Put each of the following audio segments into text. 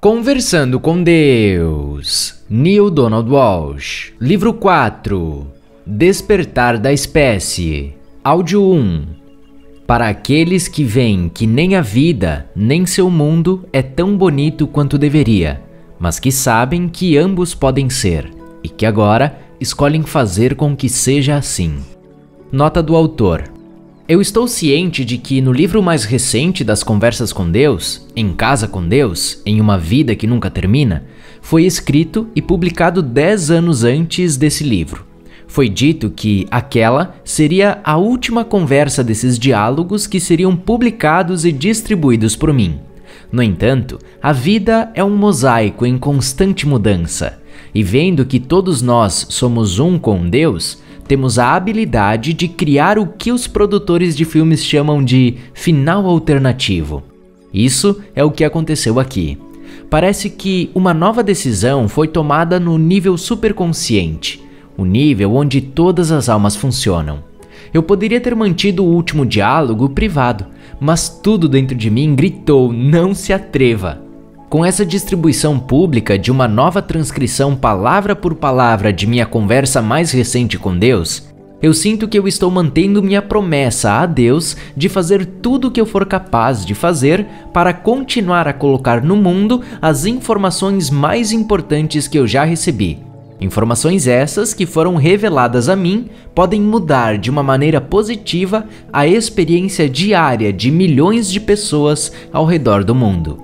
Conversando com Deus, Neil Donald Walsh, Livro 4, Despertar da Espécie, Áudio 1. Para aqueles que veem que nem a vida, nem seu mundo é tão bonito quanto deveria, mas que sabem que ambos podem ser, e que agora escolhem fazer com que seja assim. Nota do autor. Eu estou ciente de que no livro mais recente das Conversas com Deus, Em Casa com Deus, Em Uma Vida que Nunca Termina, foi escrito e publicado 10 anos antes desse livro. Foi dito que aquela seria a última conversa desses diálogos que seriam publicados e distribuídos por mim. No entanto, a vida é um mosaico em constante mudança, e vendo que todos nós somos um com Deus, temos a habilidade de criar o que os produtores de filmes chamam de final alternativo. Isso é o que aconteceu aqui. Parece que uma nova decisão foi tomada no nível superconsciente, o nível onde todas as almas funcionam. Eu poderia ter mantido o último diálogo privado, mas tudo dentro de mim gritou: não se atreva. Com essa distribuição pública de uma nova transcrição palavra por palavra de minha conversa mais recente com Deus, eu sinto que eu estou mantendo minha promessa a Deus de fazer tudo o que eu for capaz de fazer para continuar a colocar no mundo as informações mais importantes que eu já recebi. Informações essas que foram reveladas a mim podem mudar de uma maneira positiva a experiência diária de milhões de pessoas ao redor do mundo.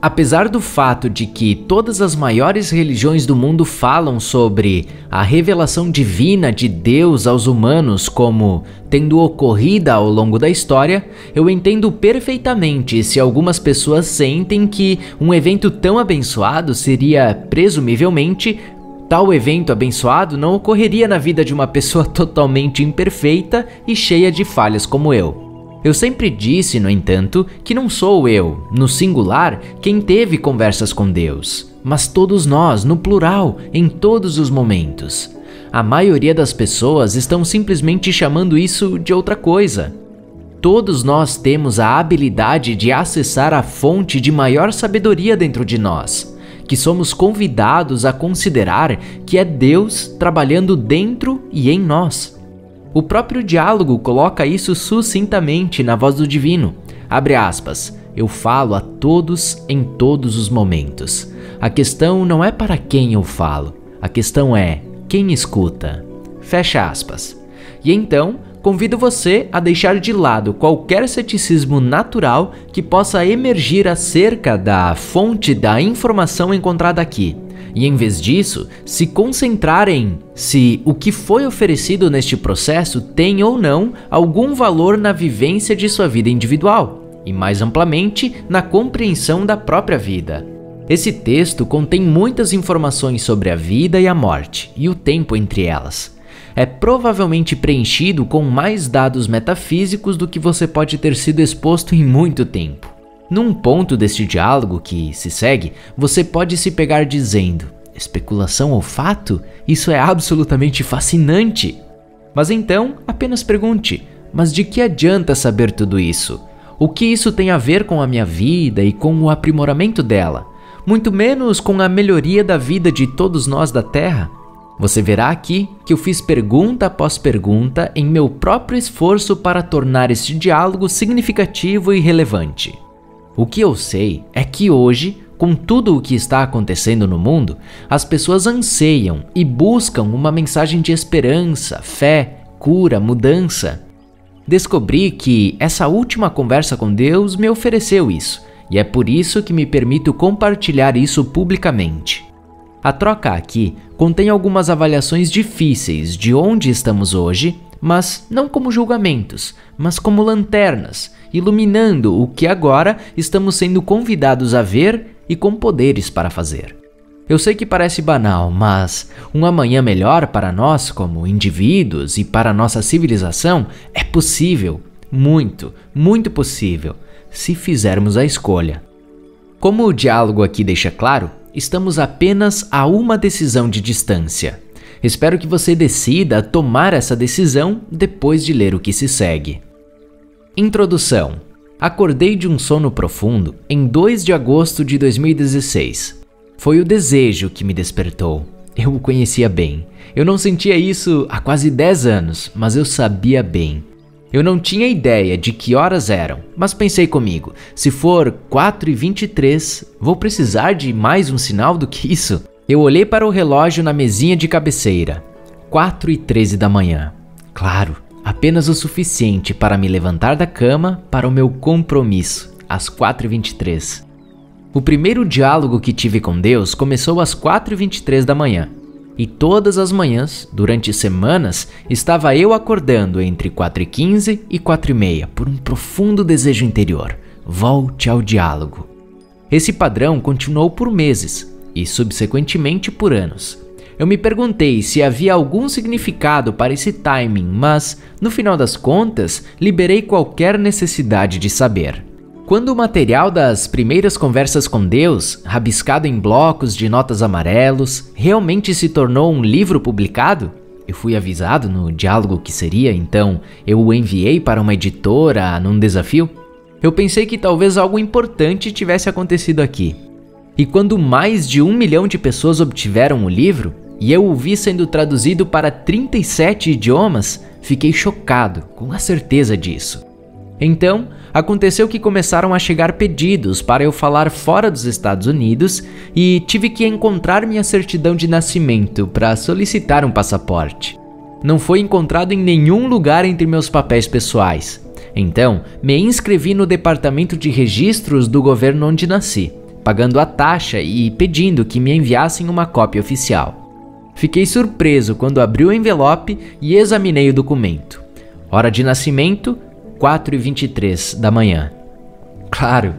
Apesar do fato de que todas as maiores religiões do mundo falam sobre a revelação divina de Deus aos humanos como tendo ocorrida ao longo da história, eu entendo perfeitamente se algumas pessoas sentem que um evento tão abençoado seria, presumivelmente, tal evento abençoado não ocorreria na vida de uma pessoa totalmente imperfeita e cheia de falhas como eu. Eu sempre disse, no entanto, que não sou eu, no singular, quem teve conversas com Deus, mas todos nós, no plural, em todos os momentos. A maioria das pessoas estão simplesmente chamando isso de outra coisa. Todos nós temos a habilidade de acessar a fonte de maior sabedoria dentro de nós, que somos convidados a considerar que é Deus trabalhando dentro e em nós. O próprio diálogo coloca isso sucintamente na voz do divino. Abre aspas. Eu falo a todos em todos os momentos. A questão não é para quem eu falo. A questão é quem escuta. Fecha aspas. E então, convido você a deixar de lado qualquer ceticismo natural que possa emergir acerca da fonte da informação encontrada aqui. E em vez disso, se concentrar em se o que foi oferecido neste processo tem ou não algum valor na vivência de sua vida individual, e mais amplamente na compreensão da própria vida. Esse texto contém muitas informações sobre a vida e a morte, e o tempo entre elas. É provavelmente preenchido com mais dados metafísicos do que você pode ter sido exposto em muito tempo. Num ponto deste diálogo que se segue, você pode se pegar dizendo: especulação ou fato? Isso é absolutamente fascinante! Mas então, apenas pergunte: mas de que adianta saber tudo isso? O que isso tem a ver com a minha vida e com o aprimoramento dela? Muito menos com a melhoria da vida de todos nós da Terra? Você verá aqui que eu fiz pergunta após pergunta em meu próprio esforço para tornar este diálogo significativo e relevante. O que eu sei é que hoje, com tudo o que está acontecendo no mundo, as pessoas anseiam e buscam uma mensagem de esperança, fé, cura, mudança. Descobri que essa última conversa com Deus me ofereceu isso, e é por isso que me permito compartilhar isso publicamente. A troca aqui contém algumas avaliações difíceis de onde estamos hoje, mas não como julgamentos, mas como lanternas, iluminando o que agora estamos sendo convidados a ver e com poderes para fazer. Eu sei que parece banal, mas um amanhã melhor para nós como indivíduos e para nossa civilização é possível, muito, muito possível, se fizermos a escolha. Como o diálogo aqui deixa claro, estamos apenas a uma decisão de distância. Espero que você decida tomar essa decisão depois de ler o que se segue. Introdução. Acordei de um sono profundo em 2 de agosto de 2016. Foi o desejo que me despertou. Eu o conhecia bem. Eu não sentia isso há quase 10 anos, mas eu sabia bem. Eu não tinha ideia de que horas eram, mas pensei comigo, se for 4h23, vou precisar de mais um sinal do que isso? Eu olhei para o relógio na mesinha de cabeceira. 4h13 da manhã. Claro, apenas o suficiente para me levantar da cama para o meu compromisso, às 4h23. O primeiro diálogo que tive com Deus começou às 4h23 da manhã. E todas as manhãs, durante semanas, estava eu acordando entre 4h15 e 4h30 por um profundo desejo interior. Volte ao diálogo. Esse padrão continuou por meses e, subsequentemente, por anos. Eu me perguntei se havia algum significado para esse timing, mas, no final das contas, liberei qualquer necessidade de saber. Quando o material das primeiras conversas com Deus, rabiscado em blocos de notas amarelos, realmente se tornou um livro publicado, eu fui avisado no diálogo que seria, então eu o enviei para uma editora num desafio, eu pensei que talvez algo importante tivesse acontecido aqui. E quando mais de 1 milhão de pessoas obtiveram o livro, e eu o vi sendo traduzido para 37 idiomas, fiquei chocado com a certeza disso. Então, aconteceu que começaram a chegar pedidos para eu falar fora dos Estados Unidos e tive que encontrar minha certidão de nascimento para solicitar um passaporte. Não foi encontrado em nenhum lugar entre meus papéis pessoais. Então, me inscrevi no Departamento de Registros do governo onde nasci, pagando a taxa e pedindo que me enviassem uma cópia oficial. Fiquei surpreso quando abri o envelope e examinei o documento. Hora de nascimento: 4h23 da manhã. Claro,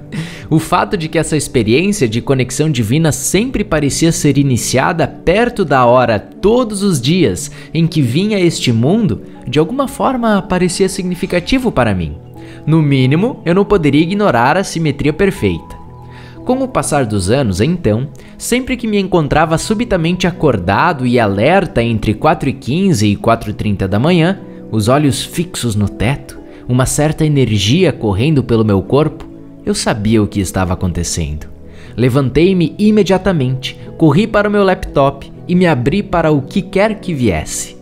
o fato de que essa experiência de conexão divina sempre parecia ser iniciada perto da hora todos os dias em que vinha este mundo, de alguma forma parecia significativo para mim. No mínimo, eu não poderia ignorar a simetria perfeita. Com o passar dos anos, então, sempre que me encontrava subitamente acordado e alerta entre 4h15 e 4h30 da manhã, os olhos fixos no teto, uma certa energia correndo pelo meu corpo, eu sabia o que estava acontecendo. Levantei-me imediatamente, corri para o meu laptop e me abri para o que quer que viesse.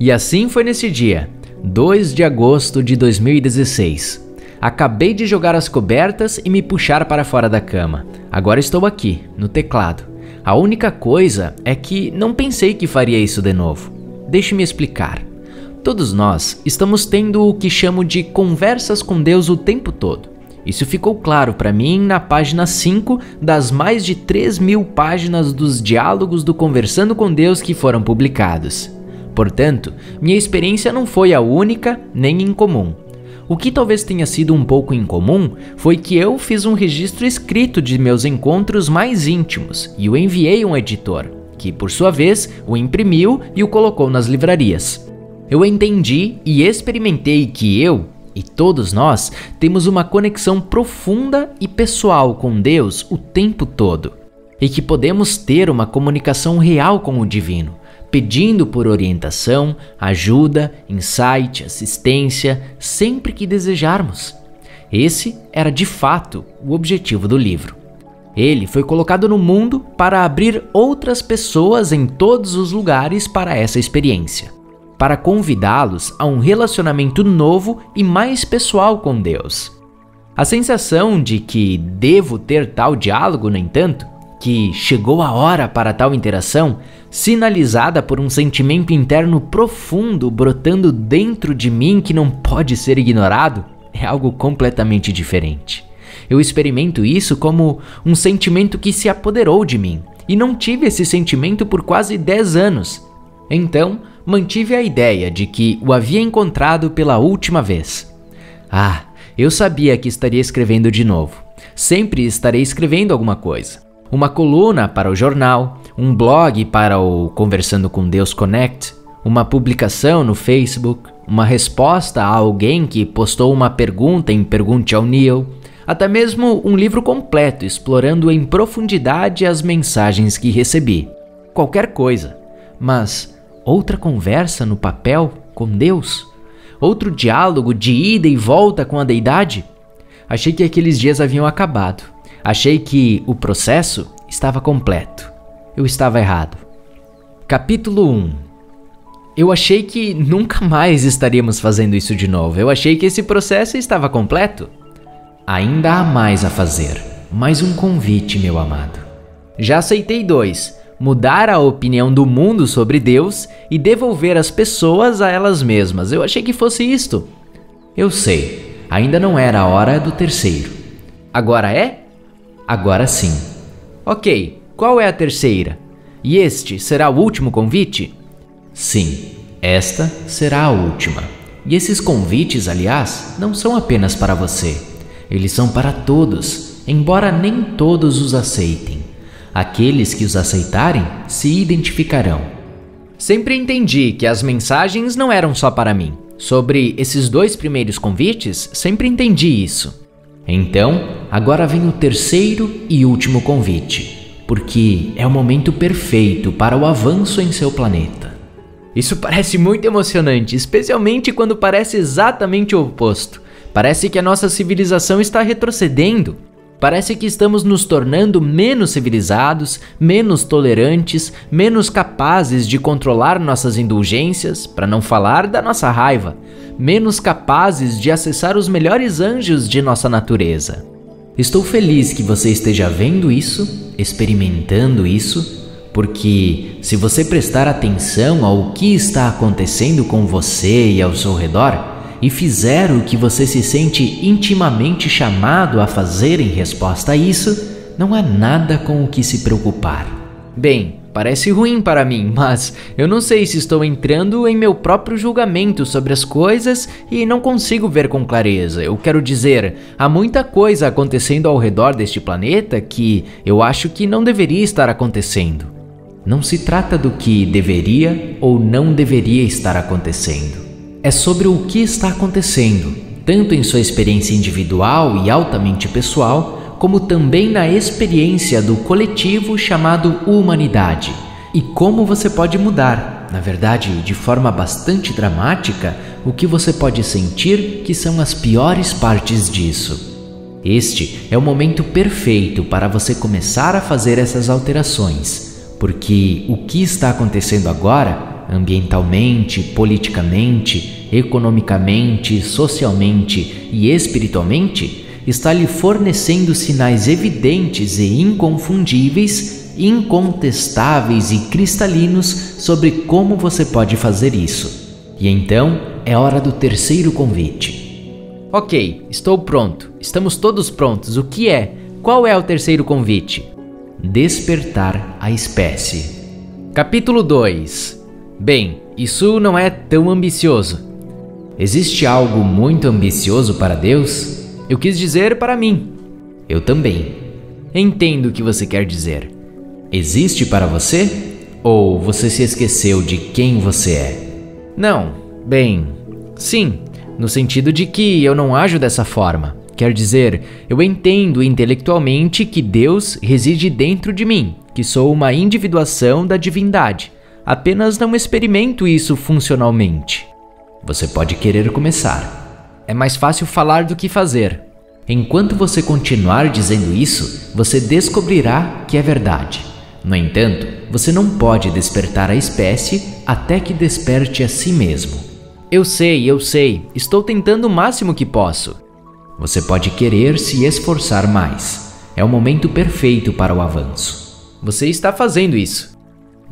E assim foi nesse dia, 2 de agosto de 2016. Acabei de jogar as cobertas e me puxar para fora da cama. Agora estou aqui, no teclado. A única coisa é que não pensei que faria isso de novo. Deixe-me explicar. Todos nós estamos tendo o que chamo de conversas com Deus o tempo todo. Isso ficou claro para mim na página 5 das mais de 3.000 páginas dos diálogos do Conversando com Deus que foram publicados. Portanto, minha experiência não foi a única nem incomum. O que talvez tenha sido um pouco incomum foi que eu fiz um registro escrito de meus encontros mais íntimos e o enviei a um editor, que por sua vez o imprimiu e o colocou nas livrarias. Eu entendi e experimentei que eu, e todos nós, temos uma conexão profunda e pessoal com Deus o tempo todo, e que podemos ter uma comunicação real com o divino, pedindo por orientação, ajuda, insight, assistência, sempre que desejarmos. Esse era de fato o objetivo do livro. Ele foi colocado no mundo para abrir outras pessoas em todos os lugares para essa experiência, para convidá-los a um relacionamento novo e mais pessoal com Deus. A sensação de que devo ter tal diálogo, no entanto, que chegou a hora para tal interação, sinalizada por um sentimento interno profundo brotando dentro de mim que não pode ser ignorado, é algo completamente diferente. Eu experimento isso como um sentimento que se apoderou de mim, e não tive esse sentimento por quase 10 anos. Então, mantive a ideia de que o havia encontrado pela última vez. Ah, eu sabia que estaria escrevendo de novo. Sempre estarei escrevendo alguma coisa. Uma coluna para o jornal, um blog para o Conversando com Deus Connect, uma publicação no Facebook, uma resposta a alguém que postou uma pergunta em Pergunte ao Neil, até mesmo um livro completo explorando em profundidade as mensagens que recebi. Qualquer coisa. Mas outra conversa no papel com Deus? Outro diálogo de ida e volta com a Deidade? Achei que aqueles dias haviam acabado. Achei que o processo estava completo. Eu estava errado. Capítulo 1. Eu achei que nunca mais estaríamos fazendo isso de novo. Eu achei que esse processo estava completo. Ainda há mais a fazer. Mais um convite, meu amado. Já aceitei 2. Mudar a opinião do mundo sobre Deus e devolver as pessoas a elas mesmas. Eu achei que fosse isto. Eu sei. Ainda não era a hora do terceiro. Agora é? Agora sim. Ok, qual é a terceira? E este será o último convite? Sim, esta será a última. E esses convites, aliás, não são apenas para você. Eles são para todos, embora nem todos os aceitem. Aqueles que os aceitarem se identificarão. Sempre entendi que as mensagens não eram só para mim. Sobre esses 2 primeiros convites, sempre entendi isso. Então, agora vem o terceiro e último convite, porque é o momento perfeito para o avanço em seu planeta. Isso parece muito emocionante, especialmente quando parece exatamente o oposto. Parece que a nossa civilização está retrocedendo. Parece que estamos nos tornando menos civilizados, menos tolerantes, menos capazes de controlar nossas indulgências, para não falar da nossa raiva, menos capazes de acessar os melhores anjos de nossa natureza. Estou feliz que você esteja vendo isso, experimentando isso, porque se você prestar atenção ao que está acontecendo com você e ao seu redor, e fizer o que você se sente intimamente chamado a fazer em resposta a isso, não há nada com o que se preocupar. Bem, parece ruim para mim, mas eu não sei se estou entrando em meu próprio julgamento sobre as coisas e não consigo ver com clareza. Eu quero dizer, há muita coisa acontecendo ao redor deste planeta que eu acho que não deveria estar acontecendo. Não se trata do que deveria ou não deveria estar acontecendo. É sobre o que está acontecendo, tanto em sua experiência individual e altamente pessoal, como também na experiência do coletivo chamado humanidade, e como você pode mudar, na verdade, de forma bastante dramática, o que você pode sentir que são as piores partes disso. Este é o momento perfeito para você começar a fazer essas alterações, porque o que está acontecendo agora, ambientalmente, politicamente, economicamente, socialmente e espiritualmente, está lhe fornecendo sinais evidentes e inconfundíveis, incontestáveis e cristalinos sobre como você pode fazer isso. E então é hora do terceiro convite. Ok, estou pronto. Estamos todos prontos. O que é? Qual é o terceiro convite? Despertar a espécie. Capítulo 2. Bem, isso não é tão ambicioso. Existe algo muito ambicioso para Deus? Eu quis dizer para mim. Eu também. Entendo o que você quer dizer. Existe para você? Ou você se esqueceu de quem você é? Não, bem, sim, no sentido de que eu não ajo dessa forma. Quer dizer, eu entendo intelectualmente que Deus reside dentro de mim, que sou uma individuação da divindade. Apenas não experimento isso funcionalmente. Você pode querer começar. É mais fácil falar do que fazer. Enquanto você continuar dizendo isso, você descobrirá que é verdade. No entanto, você não pode despertar a espécie até que desperte a si mesmo. Eu sei, estou tentando o máximo que posso. Você pode querer se esforçar mais. É o momento perfeito para o avanço. Você está fazendo isso.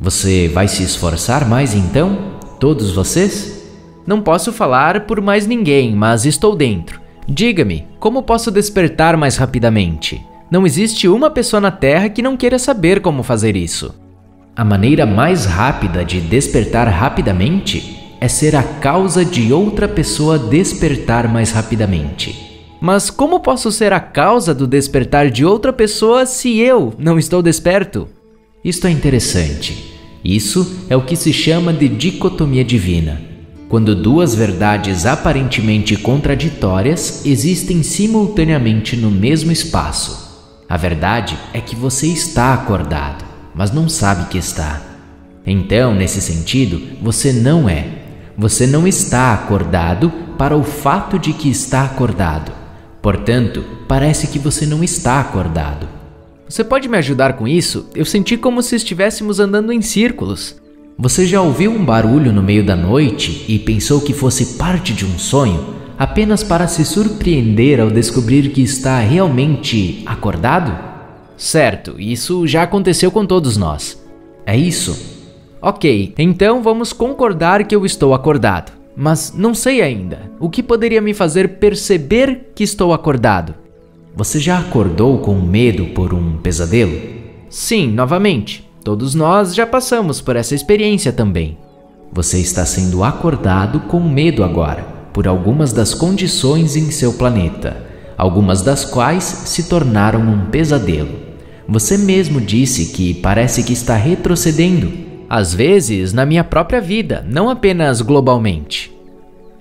Você vai se esforçar mais então? Todos vocês? Não posso falar por mais ninguém, mas estou dentro. Diga-me, como posso despertar mais rapidamente? Não existe uma pessoa na Terra que não queira saber como fazer isso. A maneira mais rápida de despertar rapidamente é ser a causa de outra pessoa despertar mais rapidamente. Mas como posso ser a causa do despertar de outra pessoa se eu não estou desperto? Isto é interessante. Isso é o que se chama de dicotomia divina, quando duas verdades aparentemente contraditórias existem simultaneamente no mesmo espaço. A verdade é que você está acordado, mas não sabe que está. Então, nesse sentido, você não é. Você não está acordado para o fato de que está acordado, Portanto, parece que você não está acordado. Você pode me ajudar com isso? Eu senti como se estivéssemos andando em círculos. Você já ouviu um barulho no meio da noite e pensou que fosse parte de um sonho, apenas para se surpreender ao descobrir que está realmente acordado? Certo, isso já aconteceu com todos nós. É isso? Ok, então vamos concordar que eu estou acordado. Mas não sei ainda. O que poderia me fazer perceber que estou acordado? Você já acordou com medo por um pesadelo? Sim, novamente. Todos nós já passamos por essa experiência também. Você está sendo acordado com medo agora, por algumas das condições em seu planeta, algumas das quais se tornaram um pesadelo. Você mesmo disse que parece que está retrocedendo, às vezes na minha própria vida, não apenas globalmente.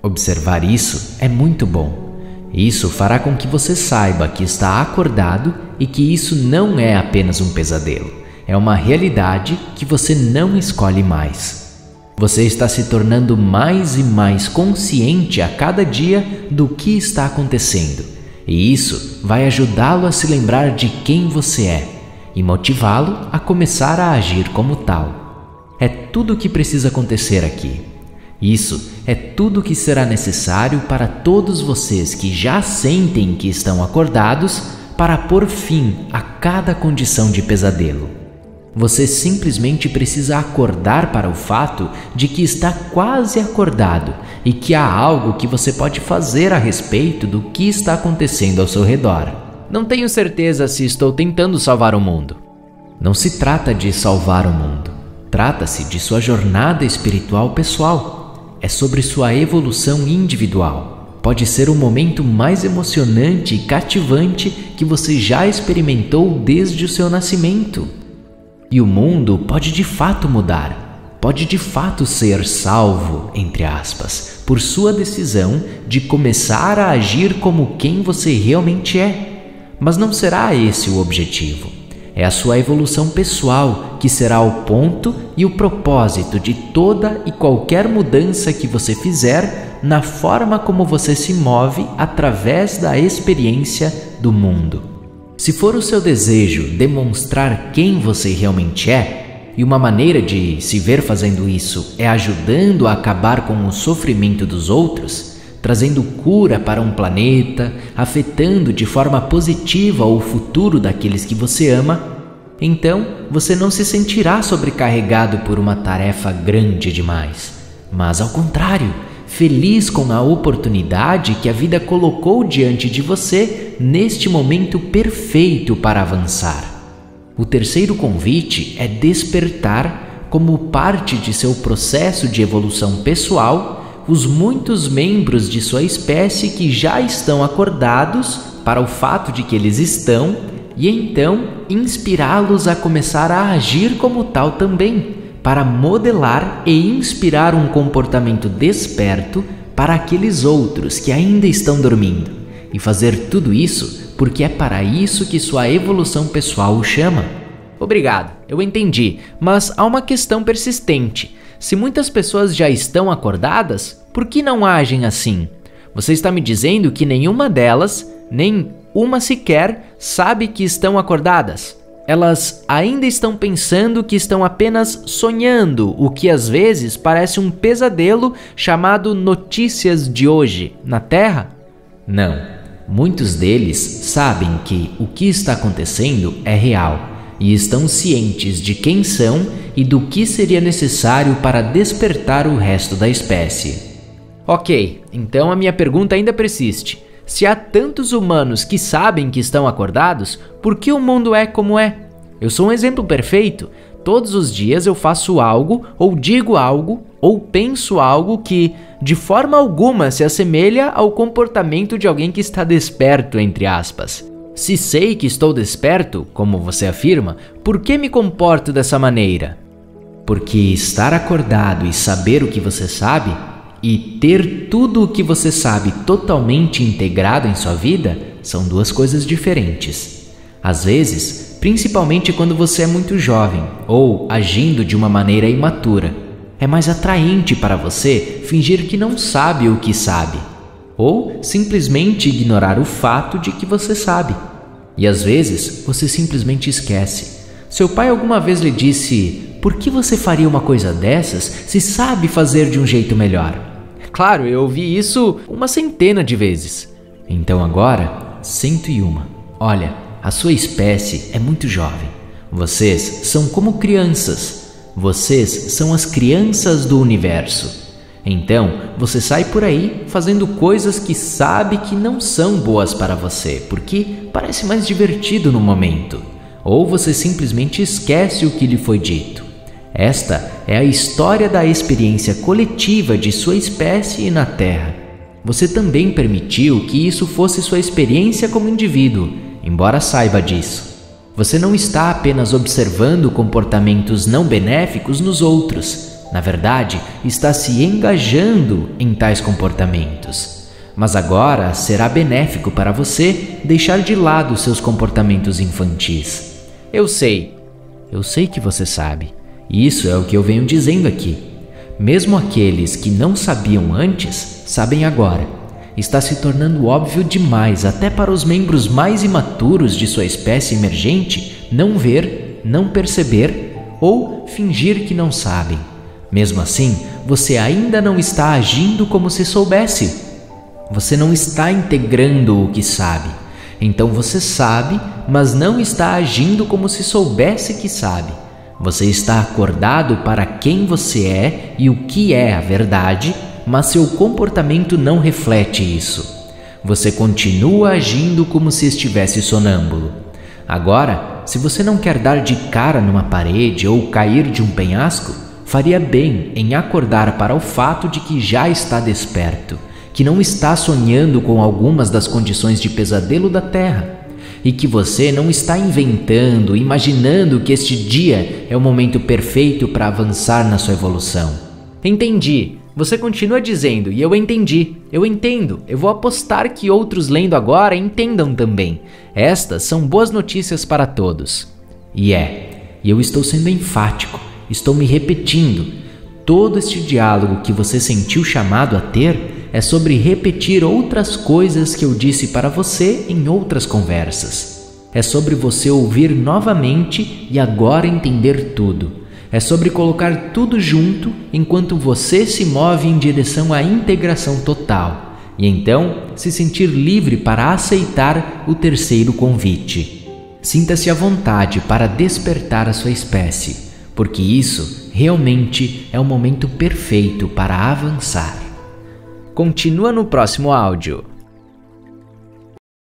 Observar isso é muito bom. Isso fará com que você saiba que está acordado e que isso não é apenas um pesadelo. É uma realidade que você não escolhe mais. Você está se tornando mais e mais consciente a cada dia do que está acontecendo. E isso vai ajudá-lo a se lembrar de quem você é e motivá-lo a começar a agir como tal. É tudo o que precisa acontecer aqui. Isso é tudo o que será necessário para todos vocês que já sentem que estão acordados para pôr fim a cada condição de pesadelo. Você simplesmente precisa acordar para o fato de que está quase acordado e que há algo que você pode fazer a respeito do que está acontecendo ao seu redor. Não tenho certeza se estou tentando salvar o mundo. Não se trata de salvar o mundo. Trata-se de sua jornada espiritual pessoal. É sobre sua evolução individual. Pode ser o momento mais emocionante e cativante que você já experimentou desde o seu nascimento. E o mundo pode de fato mudar. Pode de fato ser salvo, entre aspas, por sua decisão de começar a agir como quem você realmente é. Mas não será esse o objetivo. É a sua evolução pessoal que será o ponto e o propósito de toda e qualquer mudança que você fizer na forma como você se move através da experiência do mundo. Se for o seu desejo demonstrar quem você realmente é, e uma maneira de se ver fazendo isso é ajudando a acabar com o sofrimento dos outros, trazendo cura para um planeta, afetando de forma positiva o futuro daqueles que você ama, então você não se sentirá sobrecarregado por uma tarefa grande demais, mas ao contrário, feliz com a oportunidade que a vida colocou diante de você neste momento perfeito para avançar. O terceiro convite é despertar como parte de seu processo de evolução pessoal os muitos membros de sua espécie que já estão acordados para o fato de que eles estão e então inspirá-los a começar a agir como tal também, para modelar e inspirar um comportamento desperto para aqueles outros que ainda estão dormindo e fazer tudo isso porque é para isso que sua evolução pessoal o chama. Obrigado, eu entendi, mas há uma questão persistente. Se muitas pessoas já estão acordadas, por que não agem assim? Você está me dizendo que nenhuma delas, nem uma sequer, sabe que estão acordadas. Elas ainda estão pensando que estão apenas sonhando, o que às vezes parece um pesadelo chamado notícias de hoje na Terra? Não, muitos deles sabem que o que está acontecendo é real. E estão cientes de quem são e do que seria necessário para despertar o resto da espécie. Ok, então a minha pergunta ainda persiste. Se há tantos humanos que sabem que estão acordados, por que o mundo é como é? Eu sou um exemplo perfeito. Todos os dias eu faço algo, ou digo algo, ou penso algo que, de forma alguma, se assemelha ao comportamento de alguém que está desperto, entre aspas. Se sei que estou desperto, como você afirma, por que me comporto dessa maneira? Porque estar acordado e saber o que você sabe, e ter tudo o que você sabe totalmente integrado em sua vida, são duas coisas diferentes. Às vezes, principalmente quando você é muito jovem, ou agindo de uma maneira imatura, é mais atraente para você fingir que não sabe o que sabe. ou simplesmente ignorar o fato de que você sabe. E às vezes você simplesmente esquece. Seu pai alguma vez lhe disse: por que você faria uma coisa dessas se sabe fazer de um jeito melhor? Claro, eu ouvi isso uma centena de vezes. Então agora, 101. Olha, a sua espécie é muito jovem. Vocês são como crianças. Vocês são as crianças do universo. Então, você sai por aí fazendo coisas que sabe que não são boas para você, porque parece mais divertido no momento. Ou você simplesmente esquece o que lhe foi dito. Esta é a história da experiência coletiva de sua espécie na Terra. Você também permitiu que isso fosse sua experiência como indivíduo, embora saiba disso. Você não está apenas observando comportamentos não benéficos nos outros. Na verdade, está se engajando em tais comportamentos. Mas agora será benéfico para você deixar de lado seus comportamentos infantis. Eu sei que você sabe. Isso é o que eu venho dizendo aqui. Mesmo aqueles que não sabiam antes, sabem agora. Está se tornando óbvio demais até para os membros mais imaturos de sua espécie emergente não ver, não perceber ou fingir que não sabem. Mesmo assim, você ainda não está agindo como se soubesse. Você não está integrando o que sabe. Então você sabe, mas não está agindo como se soubesse que sabe. Você está acordado para quem você é e o que é a verdade, mas seu comportamento não reflete isso. Você continua agindo como se estivesse sonâmbulo. Agora, se você não quer dar de cara numa parede ou cair de um penhasco, faria bem em acordar para o fato de que já está desperto, que não está sonhando com algumas das condições de pesadelo da Terra e que você não está inventando, imaginando que este dia é o momento perfeito para avançar na sua evolução. Entendi. Você continua dizendo, e eu entendi, eu entendo, eu vou apostar que outros lendo agora entendam também. Estas são boas notícias para todos. E eu estou sendo enfático. Estou me repetindo. Todo este diálogo que você sentiu chamado a ter é sobre repetir outras coisas que eu disse para você em outras conversas. É sobre você ouvir novamente e agora entender tudo. É sobre colocar tudo junto enquanto você se move em direção à integração total e então se sentir livre para aceitar o terceiro convite. Sinta-se à vontade para despertar a sua espécie, porque isso realmente é o momento perfeito para avançar. Continua no próximo áudio.